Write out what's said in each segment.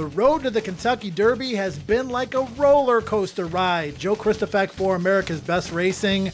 The road to the Kentucky Derby has been like a roller coaster ride. Joe Kristufek for America's Best Racing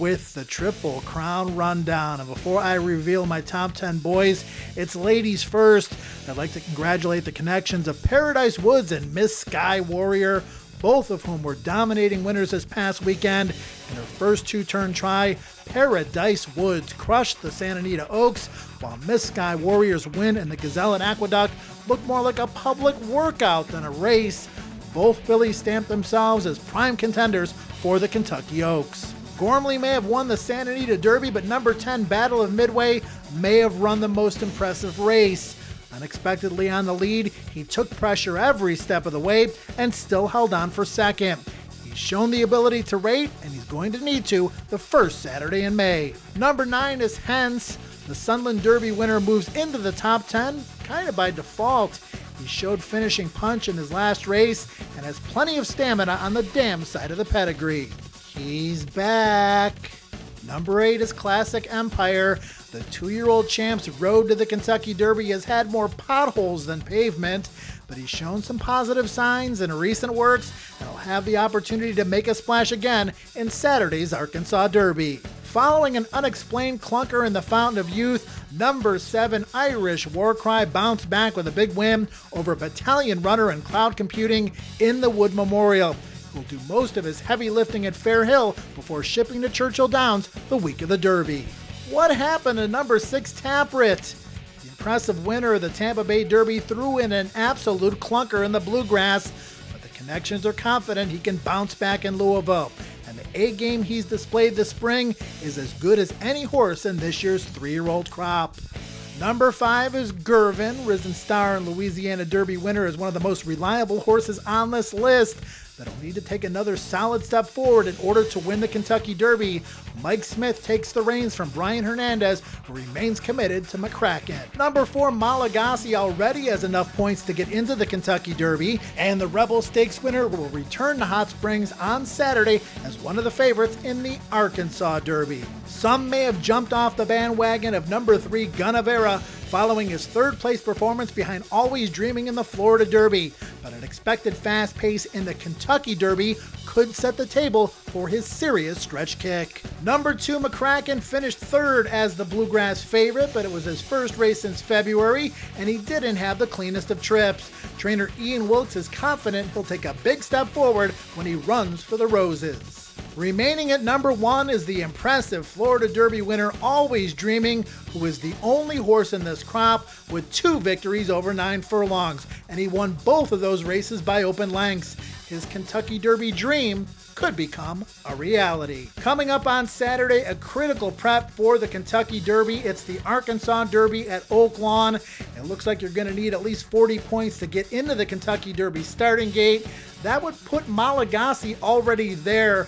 with the Triple Crown rundown. And before I reveal my top 10 boys, it's ladies first. I'd like to congratulate the connections of Paradise Woods and Miss Sky Warrior, both of whom were dominating winners this past weekend. In their first two-turn try, Paradise Woods crushed the Santa Anita Oaks, while Miss Sky Warrior's win in the Gazelle and Aqueduct looked more like a public workout than a race. Both fillies stamped themselves as prime contenders for the Kentucky Oaks. Gormley may have won the Santa Anita Derby, but number 10 Battle of Midway may have run the most impressive race. Unexpectedly on the lead, he took pressure every step of the way and still held on for second. He's shown the ability to rate, and he's going to need to the first Saturday in May. Number 9 is Hence. The Sunland Derby winner moves into the top 10, kind of by default. He showed finishing punch in his last race and has plenty of stamina on the damn side of the pedigree. He's back. Number 8 is Classic Empire. The two-year-old champ's road to the Kentucky Derby has had more potholes than pavement, but he's shown some positive signs in recent works and will have the opportunity to make a splash again in Saturday's Arkansas Derby. Following an unexplained clunker in the Fountain of Youth, number 7 Irish War Cry bounced back with a big win over Battalion Runner and Cloud Computing in the Wood Memorial. Will do most of his heavy lifting at Fair Hill before shipping to Churchill Downs the week of the Derby. What happened to number 6 Tapprit? The impressive winner of the Tampa Bay Derby threw in an absolute clunker in the Bluegrass, but the connections are confident he can bounce back in Louisville, and the A game he's displayed this spring is as good as any horse in this year's three-year-old crop. Number 5 is Girvin. Risen Star and Louisiana Derby winner is one of the most reliable horses on this list, but he'll need to take another solid step forward in order to win the Kentucky Derby. Mike Smith takes the reins from Brian Hernandez, who remains committed to McCracken. Number 4 Malagasy already has enough points to get into the Kentucky Derby, and the Rebel Stakes winner will return to Hot Springs on Saturday as one of the favorites in the Arkansas Derby. Some may have jumped off the bandwagon of number 3 Gunavera following his third-place performance behind Always Dreaming in the Florida Derby, but an expected fast pace in the Kentucky Derby could set the table for his serious stretch kick. Number 2 McCracken finished third as the Bluegrass favorite, but it was his first race since February, and he didn't have the cleanest of trips. Trainer Ian Wilkes is confident he'll take a big step forward when he runs for the Roses. Remaining at number 1 is the impressive Florida Derby winner Always Dreaming, who is the only horse in this crop with 2 victories over 9 furlongs, and he won both of those races by open lengths. His Kentucky Derby dream could become a reality. Coming up on Saturday, a critical prep for the Kentucky Derby. It's the Arkansas Derby at Oak Lawn. It looks like you're going to need at least 40 points to get into the Kentucky Derby starting gate. That would put Malagasy already there.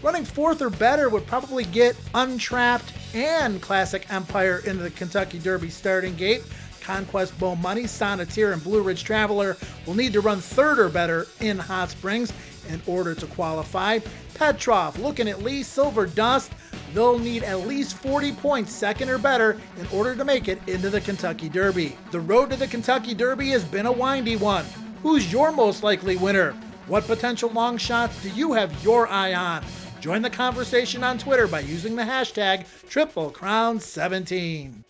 Running fourth or better would probably get Untrapped and Classic Empire into the Kentucky Derby starting gate. Conquest Bow Money, Sonneteer, and Blue Ridge Traveler will need to run third or better in Hot Springs in order to qualify. Petrov, looking at Lee, Silver Dust, they'll need at least 40 points second or better in order to make it into the Kentucky Derby. The road to the Kentucky Derby has been a windy one. Who's your most likely winner? What potential long shots do you have your eye on? Join the conversation on Twitter by using the hashtag #TripleCrown17.